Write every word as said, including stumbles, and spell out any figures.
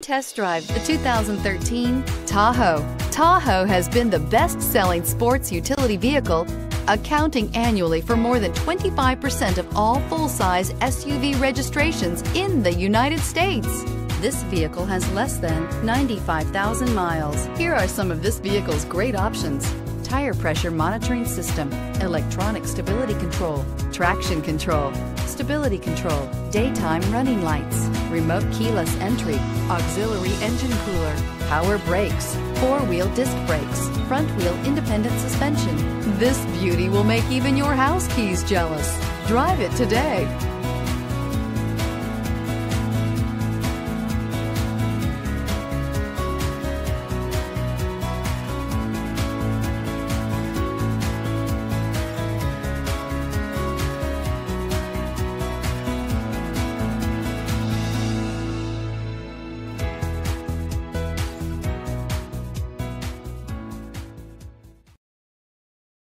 Test drive the two thousand thirteen Tahoe. Tahoe has been the best-selling sports utility vehicle, accounting annually for more than twenty-five percent of all full-size S U V registrations in the United States. This vehicle has less than ninety-five thousand miles. Here are some of this vehicle's great options: tire pressure monitoring system, electronic stability control, traction control, stability control, daytime running lights, remote keyless entry, auxiliary engine cooler, power brakes, four-wheel disc brakes, front-wheel independent suspension. This beauty will make even your house keys jealous. Drive it today.